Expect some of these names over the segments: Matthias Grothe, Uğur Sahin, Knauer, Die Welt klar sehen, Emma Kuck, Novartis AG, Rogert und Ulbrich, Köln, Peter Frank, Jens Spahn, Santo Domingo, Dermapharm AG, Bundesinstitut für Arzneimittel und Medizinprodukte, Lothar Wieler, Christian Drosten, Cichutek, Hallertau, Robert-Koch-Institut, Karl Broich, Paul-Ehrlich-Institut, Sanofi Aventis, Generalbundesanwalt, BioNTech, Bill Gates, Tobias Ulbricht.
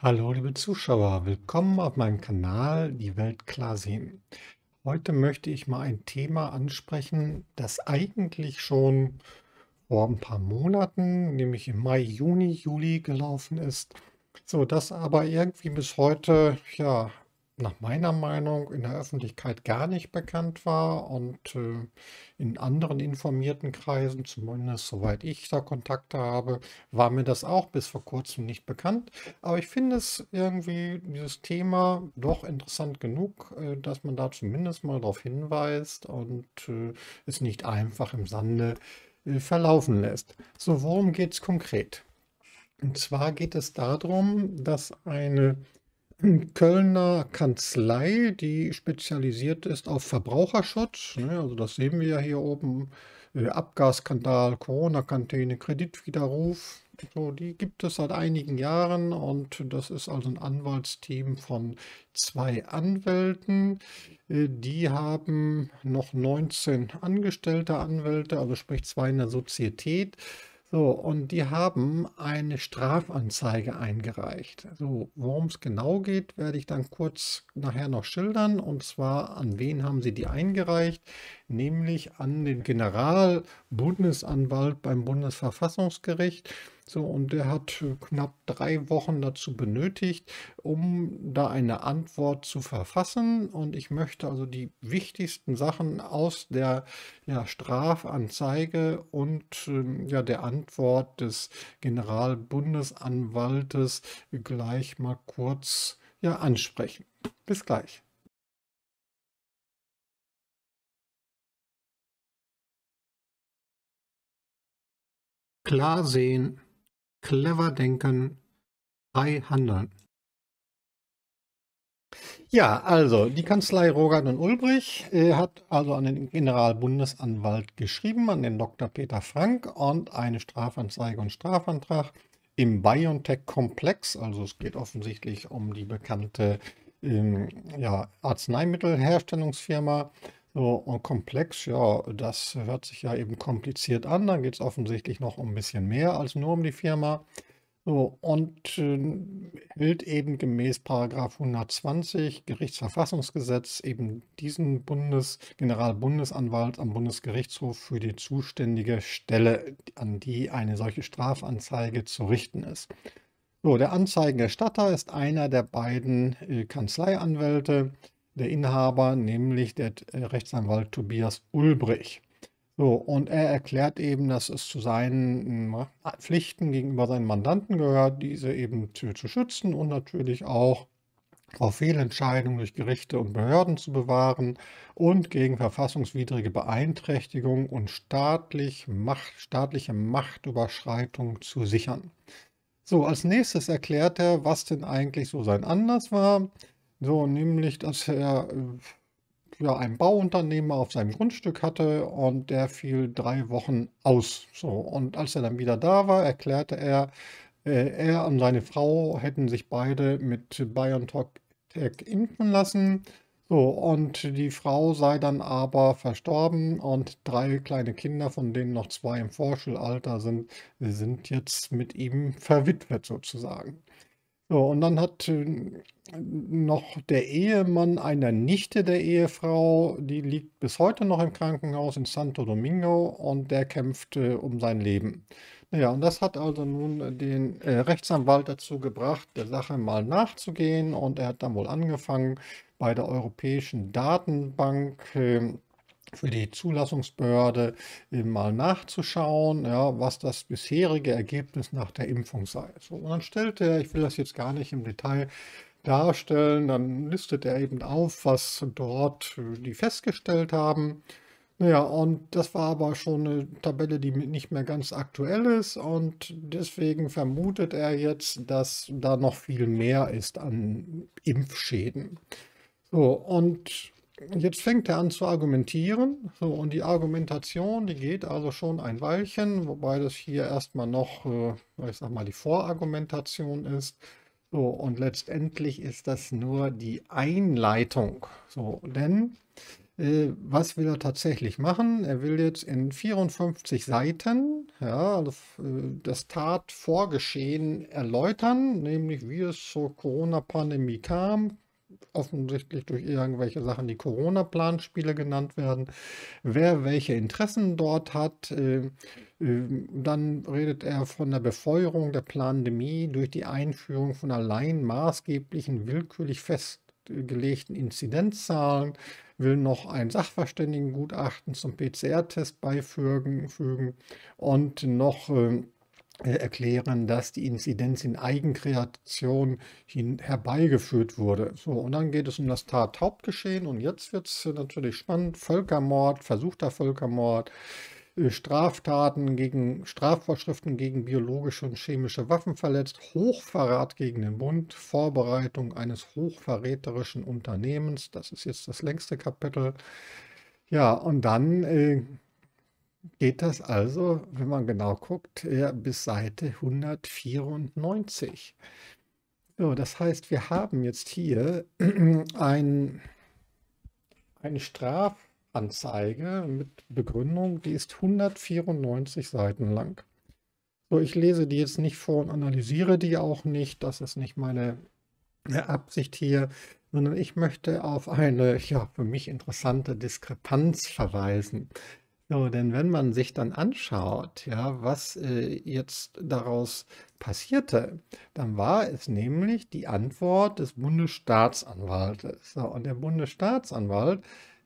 Hallo liebe Zuschauer, willkommen auf meinem Kanal Die Welt klar sehen. Heute möchte ich mal ein Thema ansprechen, das eigentlich schon vor ein paar Monaten, nämlich im Mai, Juni, Juli gelaufen ist, so dass aber irgendwie bis heute, ja, nach meiner Meinung in der Öffentlichkeit gar nicht bekannt war und in anderen informierten Kreisen, zumindest soweit ich da Kontakte habe, war mir das auch bis vor kurzem nicht bekannt. Aber ich finde es irgendwie, dieses Thema, doch interessant genug, dass man da zumindest mal darauf hinweist und es nicht einfach im Sande verlaufen lässt. So, worum geht es konkret? Und zwar geht es darum, dass eine Kölner Kanzlei, die spezialisiert ist auf Verbraucherschutz, also das sehen wir ja hier oben, Abgasskandal, Corona-Kantine, Kreditwiderruf, so, die gibt es seit einigen Jahren und das ist also ein Anwaltsteam von 2 Anwälten. Die haben noch 19 angestellte Anwälte, also sprich 2 in der Sozietät. So, und die haben eine Strafanzeige eingereicht. So, worum es genau geht, werde ich dann kurz nachher noch schildern. Und zwar, an wen haben sie die eingereicht? Nämlich an den Generalbundesanwalt beim Bundesverfassungsgericht. So, und der hat knapp 3 Wochen dazu benötigt, um da eine Antwort zu verfassen. Und ich möchte also die wichtigsten Sachen aus der Strafanzeige und der Antwort des Generalbundesanwaltes gleich mal kurz ansprechen. Bis gleich. Klar sehen. Clever denken, frei handeln. Ja, also die Kanzlei Rogert und Ulbrich hat also an den Generalbundesanwalt geschrieben, an den Dr. Peter Frank, und eine Strafanzeige und Strafantrag im BioNTech-Komplex. Also es geht offensichtlich um die bekannte Arzneimittelherstellungsfirma. So, und komplex, ja, das hört sich ja eben kompliziert an. Dann geht es offensichtlich noch um ein bisschen mehr als nur um die Firma. So, und gilt eben gemäß § 120 Gerichtsverfassungsgesetz eben diesen Generalbundesanwalt am Bundesgerichtshof für die zuständige Stelle, an die eine solche Strafanzeige zu richten ist. So, der Anzeigenerstatter ist einer der beiden Kanzleianwälte, der Inhaber, nämlich der Rechtsanwalt Tobias Ulbricht. So, und er erklärt eben, dass es zu seinen Pflichten gegenüber seinen Mandanten gehört, diese eben zu schützen und natürlich auch vor Fehlentscheidungen durch Gerichte und Behörden zu bewahren und gegen verfassungswidrige Beeinträchtigung und staatliche Machtüberschreitung zu sichern. So, als nächstes erklärt er, was denn eigentlich so sein Anlass war. So, nämlich, dass er einen Bauunternehmer auf seinem Grundstück hatte und der fiel 3 Wochen aus. So, und als er dann wieder da war, erklärte er, er und seine Frau hätten sich beide mit BioNTech impfen lassen. So, und die Frau sei dann aber verstorben und 3 kleine Kinder, von denen noch 2 im Vorschulalter sind, sind jetzt mit ihm verwitwet sozusagen. So, und dann hat noch der Ehemann einer Nichte der Ehefrau, die liegt bis heute noch im Krankenhaus in Santo Domingo, und der kämpfte um sein Leben. Naja, und das hat also nun den Rechtsanwalt dazu gebracht, der Sache mal nachzugehen, und er hat dann wohl angefangen, bei der Europäischen Datenbank für die Zulassungsbehörde mal nachzuschauen, was das bisherige Ergebnis nach der Impfung sei. So, und dann stellte er, ich will das jetzt gar nicht im Detail darstellen, dann listet er eben auf, was dort die festgestellt haben. Naja, und das war aber schon eine Tabelle, die nicht mehr ganz aktuell ist, und deswegen vermutet er jetzt, dass da noch viel mehr ist an Impfschäden. So, und jetzt fängt er an zu argumentieren, so, und die Argumentation, die geht also schon ein Weilchen, wobei das hier erstmal noch, ich sag mal, die Vorargumentation ist. So, und letztendlich ist das nur die Einleitung. So, denn Was will er tatsächlich machen? Er will jetzt in 54 Seiten ja, das Tatvorgeschehen erläutern, nämlich wie es zur Corona-Pandemie kam, offensichtlich durch irgendwelche Sachen, die Corona-Planspiele genannt werden, wer welche Interessen dort hat. Dann redet er von der Befeuerung der Pandemie durch die Einführung von allein maßgeblichen, willkürlich festgelegten Inzidenzzahlen, will noch ein Sachverständigengutachten zum PCR-Test beifügen und noch erklären, dass die Inzidenz in Eigenkreation herbeigeführt wurde. So, und dann geht es um das Tathauptgeschehen und jetzt wird es natürlich spannend. Völkermord, versuchter Völkermord, Straftaten gegen Strafvorschriften gegen biologische und chemische Waffen verletzt, Hochverrat gegen den Bund, Vorbereitung eines hochverräterischen Unternehmens. Das ist jetzt das längste Kapitel. Ja, und dann geht das also, wenn man genau guckt, bis Seite 194. So, das heißt, wir haben jetzt hier eine Strafanzeige mit Begründung, die ist 194 Seiten lang. So, ich lese die jetzt nicht vor und analysiere die auch nicht, das ist nicht meine Absicht hier, sondern ich möchte auf eine, ja, für mich interessante Diskrepanz verweisen. So, denn wenn man sich dann anschaut, ja, was jetzt daraus passierte, dann war es nämlich die Antwort des Bundesstaatsanwaltes. So, und der Bundesstaatsanwalt,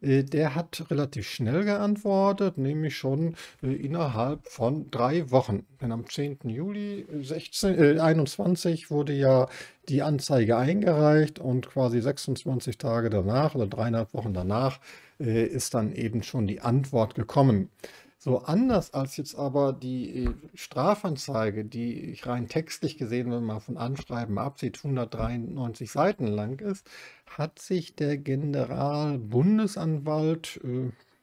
der hat relativ schnell geantwortet, nämlich schon innerhalb von 3 Wochen. Denn am 10. Juli 2021 wurde ja die Anzeige eingereicht und quasi 26 Tage danach oder 3,5 Wochen danach ist dann eben schon die Antwort gekommen. So anders als jetzt aber die Strafanzeige, die ich rein textlich gesehen, wenn man von Anschreiben absieht, 193 Seiten lang ist, hat sich der Generalbundesanwalt,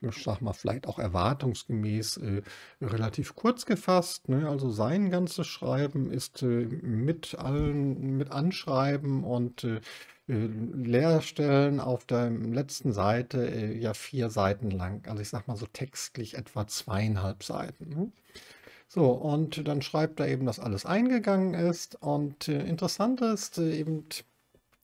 ich sag mal vielleicht auch erwartungsgemäß, relativ kurz gefasst. Ne? Also sein ganzes Schreiben ist mit Anschreiben und Leerstellen auf der letzten Seite ja 4 Seiten lang. Also ich sag mal so textlich etwa 2,5 Seiten. Ne? So, und dann schreibt er eben, dass alles eingegangen ist. Und interessant ist eben,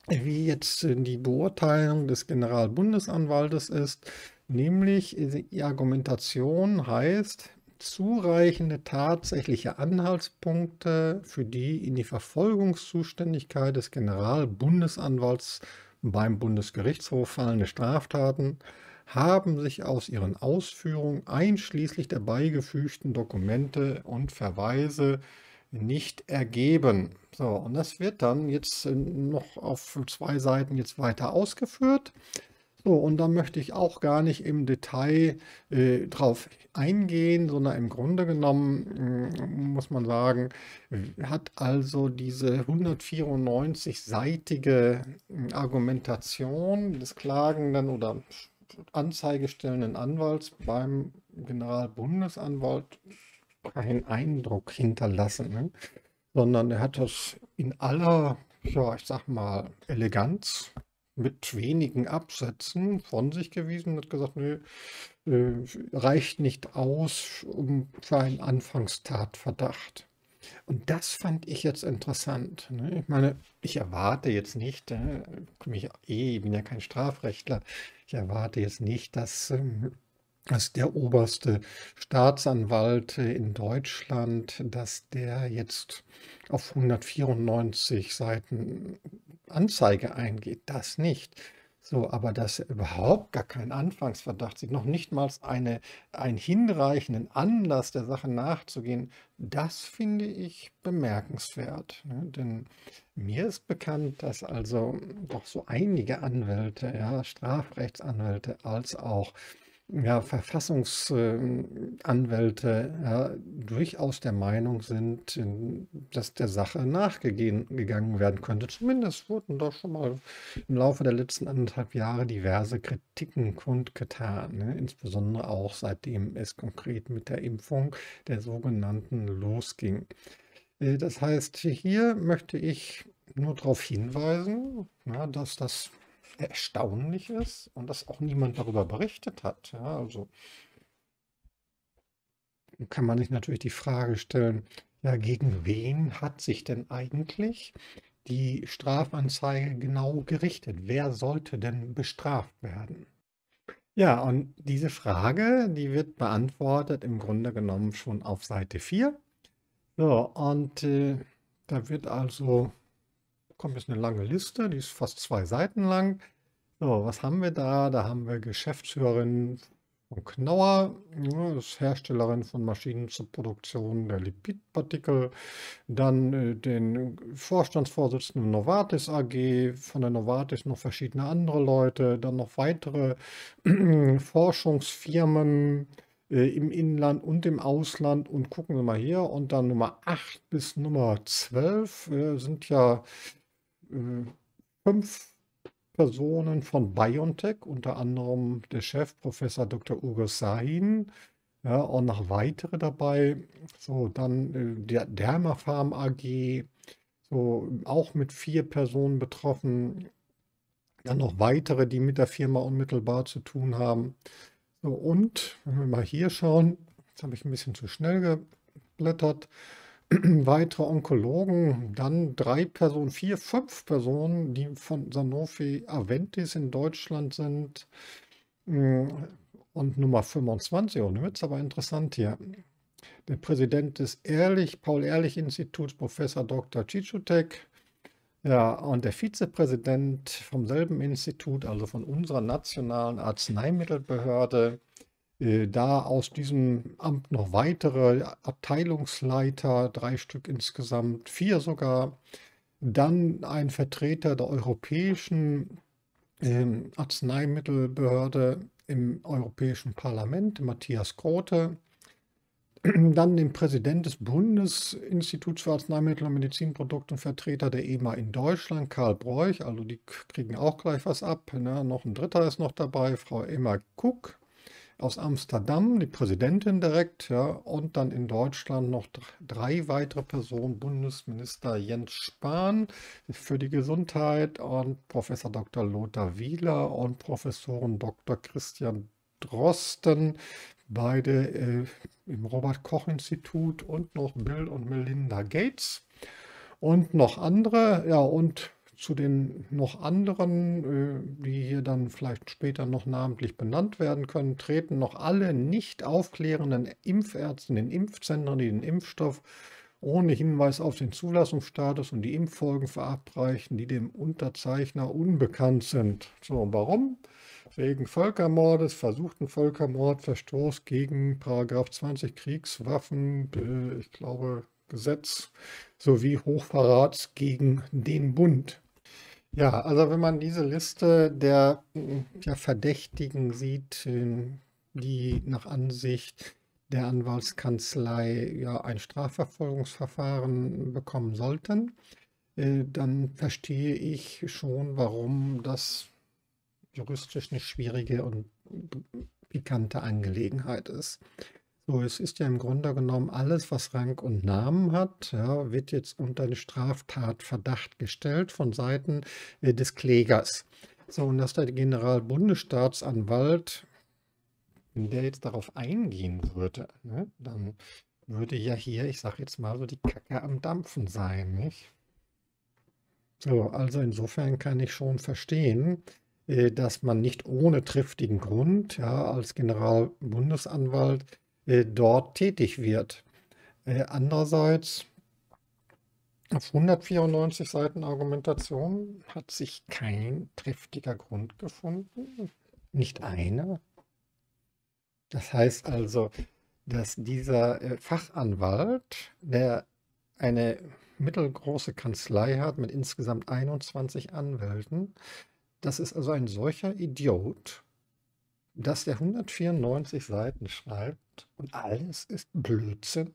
wie jetzt die Beurteilung des Generalbundesanwaltes ist, nämlich die Argumentation heißt, zureichende tatsächliche Anhaltspunkte, für die in die Verfolgungszuständigkeit des Generalbundesanwalts beim Bundesgerichtshof fallende Straftaten, haben sich aus ihren Ausführungen einschließlich der beigefügten Dokumente und Verweise nicht ergeben. So, und das wird dann jetzt noch auf 2 Seiten jetzt weiter ausgeführt. So, und da möchte ich auch gar nicht im Detail drauf eingehen, sondern im Grunde genommen, muss man sagen, hat also diese 194-seitige Argumentation des klagenden oder anzeigestellenden Anwalts beim Generalbundesanwalt keinen Eindruck hinterlassen, ne? Sondern er hat das in aller, ja, ich sag mal, Eleganz mit wenigen Absätzen von sich gewiesen und hat gesagt, nö, reicht nicht aus für einen Anfangstatverdacht. Und das fand ich jetzt interessant. Ne? Ich meine, ich erwarte jetzt nicht, ich bin ja kein Strafrechtler, ich erwarte jetzt nicht, dass der oberste Staatsanwalt in Deutschland, dass der jetzt auf 194 Seiten Anzeige eingeht, das nicht. So, aber dass er überhaupt gar keinen Anfangsverdacht sieht, noch nicht mal einen hinreichenden Anlass, der Sache nachzugehen, das finde ich bemerkenswert. Ne? Denn mir ist bekannt, dass also doch so einige Anwälte, ja, Strafrechtsanwälte als auch ja, Verfassungsanwälte ja, durchaus der Meinung sind, dass der Sache nachgegangen werden könnte. Zumindest wurden doch schon mal im Laufe der letzten 1,5 Jahre diverse Kritiken kundgetan. Ne? Insbesondere auch seitdem es konkret mit der Impfung der sogenannten losging. Das heißt, hier möchte ich nur darauf hinweisen, ja, dass das erstaunlich ist und dass auch niemand darüber berichtet hat. Ja, also kann man sich natürlich die Frage stellen, ja, gegen wen hat sich denn eigentlich die Strafanzeige genau gerichtet? Wer sollte denn bestraft werden? Ja, und diese Frage, die wird beantwortet im Grunde genommen schon auf Seite 4. So, und da wird also, kommt jetzt eine lange Liste, die ist fast 2 Seiten lang. So, was haben wir da? Da haben wir Geschäftsführerin von Knauer, ja, ist Herstellerin von Maschinen zur Produktion der Lipidpartikel. Dann den Vorstandsvorsitzenden Novartis AG, von der Novartis noch verschiedene andere Leute, dann noch weitere Forschungsfirmen im Inland und im Ausland, und gucken wir mal hier, und dann Nummer 8 bis Nummer 12 sind ja 5 Personen von BioNTech, unter anderem der Chef, Professor Dr. Uğur Sahin, ja, und noch weitere dabei, so dann der Dermapharm AG, so auch mit 4 Personen betroffen, dann noch weitere, die mit der Firma unmittelbar zu tun haben. So, und wenn wir mal hier schauen, jetzt habe ich ein bisschen zu schnell geblättert, weitere Onkologen, dann 5 Personen, 4, 5 Personen, die von Sanofi Aventis in Deutschland sind, und Nummer 25, und jetzt aber interessant hier, der Präsident des Paul-Ehrlich-Instituts, Professor Dr. Cichutek. Ja, und der Vizepräsident vom selben Institut, also von unserer nationalen Arzneimittelbehörde, da aus diesem Amt noch weitere Abteilungsleiter, 3 Stück insgesamt, 4 sogar. Dann ein Vertreter der Europäischen Arzneimittelbehörde im Europäischen Parlament, Matthias Grothe. Dann den Präsident des Bundesinstituts für Arzneimittel und Medizinprodukte und Vertreter der EMA in Deutschland, Karl Broich, also die kriegen auch gleich was ab. Ne? Noch ein Dritter ist noch dabei, Frau Emma Kuck aus Amsterdam, die Präsidentin direkt. Ja? Und dann in Deutschland noch 3 weitere Personen, Bundesminister Jens Spahn für die Gesundheit und Professor Dr. Lothar Wieler und Professoren Dr. Christian Drosten, beide im Robert-Koch-Institut, und noch Bill und Melinda Gates und noch andere. Ja, und zu den noch anderen, die hier dann vielleicht später noch namentlich benannt werden können, treten noch alle nicht aufklärenden Impfärzten in Impfzentren, die den Impfstoff ohne Hinweis auf den Zulassungsstatus und die Impffolgen verabreichen, die dem Unterzeichner unbekannt sind. So, warum? Wegen Völkermordes, versuchten Völkermord, Verstoß gegen § 20 Kriegswaffen, ich glaube Gesetz, sowie Hochverrats gegen den Bund. Ja, also wenn man diese Liste der, Verdächtigen sieht, die nach Ansicht der Anwaltskanzlei ja ein Strafverfolgungsverfahren bekommen sollten, dann verstehe ich schon, warum das juristisch eine schwierige und pikante Angelegenheit ist. So, es ist ja im Grunde genommen alles, was Rang und Namen hat, ja, wird jetzt unter einen Straftatverdacht gestellt von Seiten des Klägers. So, und dass der Generalbundesstaatsanwalt, wenn der jetzt darauf eingehen würde, ne, dann würde ja hier, ich sage jetzt mal so, die Kacke am Dampfen sein, nicht? So, also insofern kann ich schon verstehen, dass man nicht ohne triftigen Grund, ja, als Generalbundesanwalt dort tätig wird. Andererseits, auf 194 Seiten Argumentation hat sich kein triftiger Grund gefunden, nicht einer. Das heißt also, dass dieser Fachanwalt, der eine mittelgroße Kanzlei hat mit insgesamt 21 Anwälten, das ist also ein solcher Idiot, dass der 194 Seiten schreibt und alles ist Blödsinn.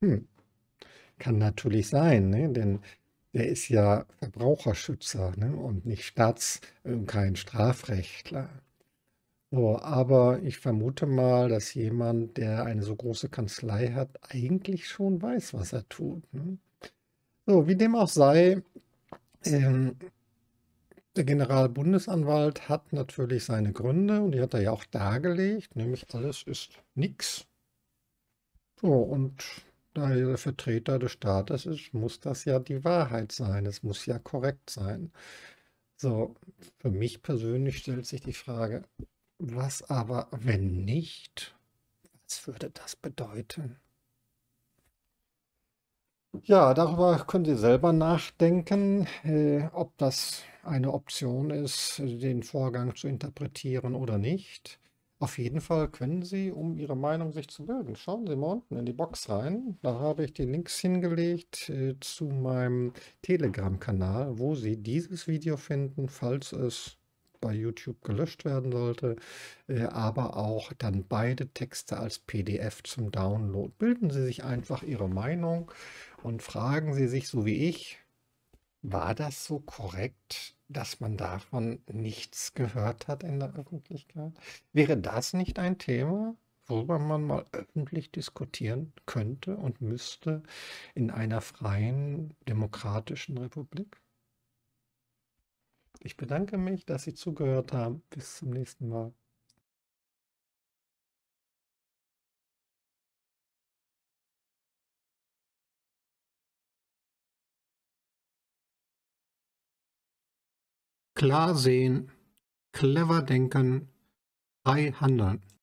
Kann natürlich sein, ne? Denn der ist ja Verbraucherschützer, ne? Und nicht kein Strafrechtler. So, aber ich vermute mal, dass jemand, der eine so große Kanzlei hat, eigentlich schon weiß, was er tut. Ne? So, wie dem auch sei, Der Generalbundesanwalt hat natürlich seine Gründe und die hat er ja auch dargelegt, nämlich alles ist nichts. So, und da er der Vertreter des Staates ist, muss das ja die Wahrheit sein, es muss ja korrekt sein. So, für mich persönlich stellt sich die Frage, was aber, wenn nicht, was würde das bedeuten? Ja, darüber können Sie selber nachdenken, ob das eine Option ist, den Vorgang zu interpretieren oder nicht. Auf jeden Fall können Sie, um Ihre Meinung sich zu bilden, schauen Sie mal unten in die Box rein. Da habe ich die Links hingelegt zu meinem Telegram-Kanal, wo Sie dieses Video finden, falls es bei YouTube gelöscht werden sollte, aber auch dann beide Texte als PDF zum Download. Bilden Sie sich einfach Ihre Meinung und fragen Sie sich, so wie ich, war das so korrekt, dass man davon nichts gehört hat in der Öffentlichkeit? Wäre das nicht ein Thema, worüber man mal öffentlich diskutieren könnte und müsste in einer freien, demokratischen Republik? Ich bedanke mich, dass Sie zugehört haben. Bis zum nächsten Mal. Klar sehen, clever denken, frei handeln.